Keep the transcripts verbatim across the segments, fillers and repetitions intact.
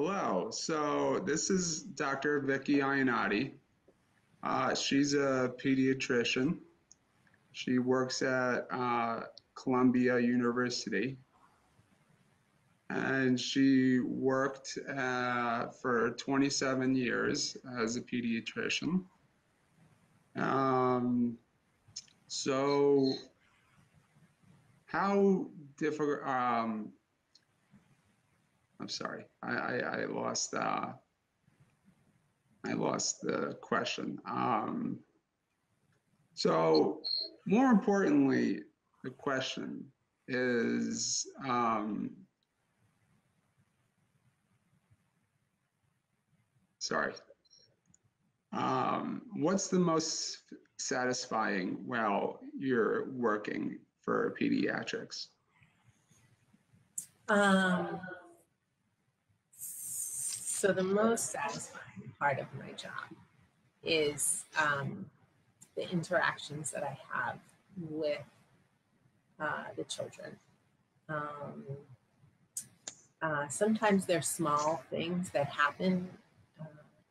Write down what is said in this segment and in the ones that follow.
Hello. So this is Doctor Vicki Ayanati. Uh, she's a pediatrician. She works at uh, Columbia University. And she worked uh, for twenty-seven years as a pediatrician. Um, so how difficult, um, I'm sorry, I, I, I lost, uh, I lost the question. Um, so more importantly, the question is, um, Sorry. Um, what's the most satisfying while you're working for pediatrics? Um, so the most satisfying part of my job is um, the interactions that I have with uh, the children. Um, uh, sometimes there's small things that happen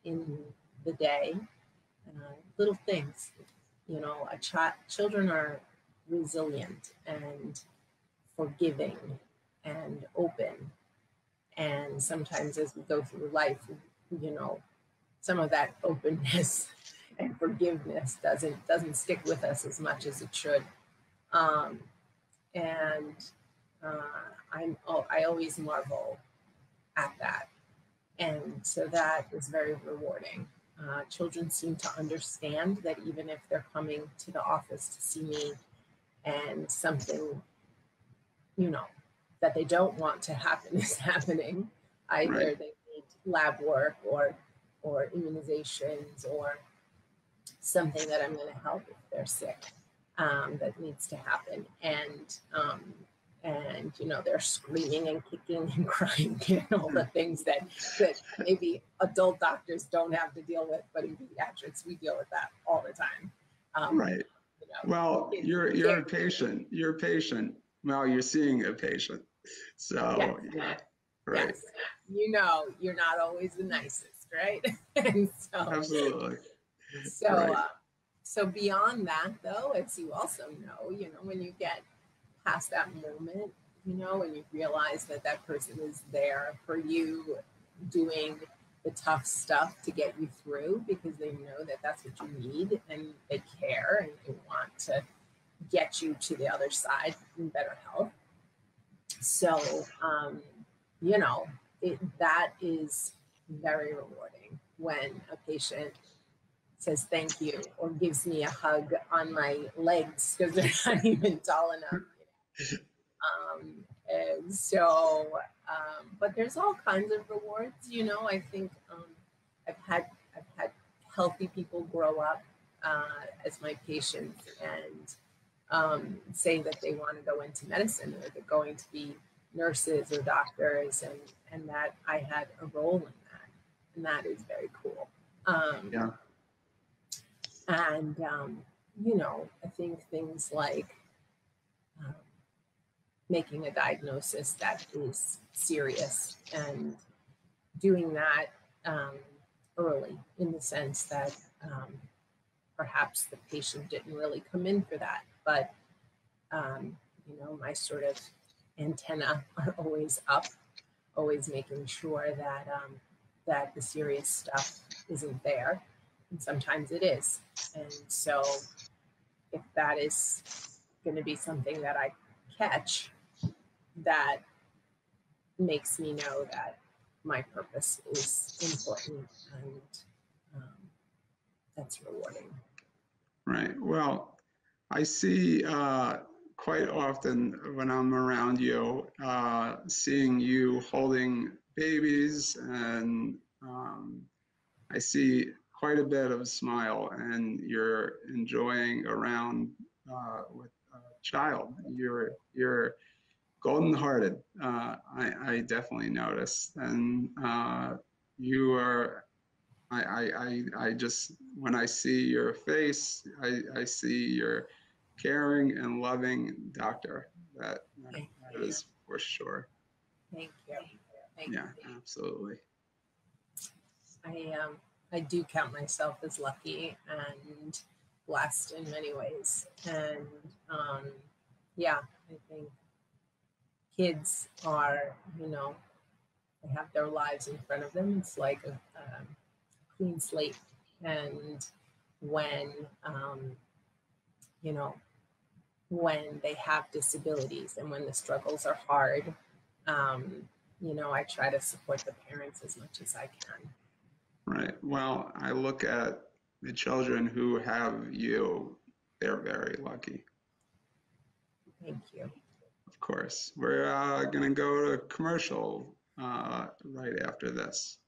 in the day, uh, little things, you know, a child, children are resilient and forgiving and open. And sometimes as we go through life, you know, some of that openness and forgiveness doesn't, doesn't stick with us as much as it should. Um, and uh, I'm, oh, I always marvel at that. And so that is very rewarding. Uh, children seem to understand that even if they're coming to the office to see me and something, you know, that they don't want to happen is happening, either right. They need lab work or, or immunizations or something that I'm going to help if they're sick, um, that needs to happen. And, um, And, you know, they're screaming and kicking and crying and all the things that, that maybe adult doctors don't have to deal with. But in pediatrics, we deal with that all the time. Um, right. You know, well, it, you're, you're a patient. You're a patient. Well, you're seeing a patient. So, yes, yeah. Right. Yes. You know, you're not always the nicest, right? And so, absolutely. So, right. uh, so beyond that, though, as you also know, you know, when you get past that moment, you know, and you realize that that person is there for you, doing the tough stuff to get you through, because they know that that's what you need and they care and they want to get you to the other side in better health. So, um, you know, it, that is very rewarding when a patient says thank you or gives me a hug on my legs because they're not even tall enough. Um, and so, um, but there's all kinds of rewards, you know. I think um, I've had I've had healthy people grow up uh, as my patients and um, say that they want to go into medicine or they're going to be nurses or doctors, and and that I had a role in that, and that is very cool. Um, yeah. And um, you know, I think things like. Um, making a diagnosis that is serious and doing that um, early, in the sense that um, perhaps the patient didn't really come in for that, but um, you know, my sort of antenna are always up, always making sure that um, that the serious stuff isn't there, and sometimes it is. And so if that is going to be something that I catch, that makes me know that my purpose is important, and um, that's rewarding. Right. Well, I see uh, quite often when I'm around you, uh, seeing you holding babies, and um, I see quite a bit of smile, and you're enjoying around uh, with uh, child. You're you're golden-hearted. Uh, I, I definitely noticed, and uh, you are. I, I I just, when I see your face, I, I see your caring and loving doctor. That that, that is for sure. Thank you. Thank yeah, you. Absolutely. I um, I do count myself as lucky and blessed in many ways. And um, yeah, I think kids are, you know, they have their lives in front of them. It's like a, a clean slate. And when, um, you know, when they have disabilities and when the struggles are hard, um, you know, I try to support the parents as much as I can. Right. Well, I look at the children who have you, they're very lucky. Thank you. Of course. We're uh, going to go to commercial uh, right after this.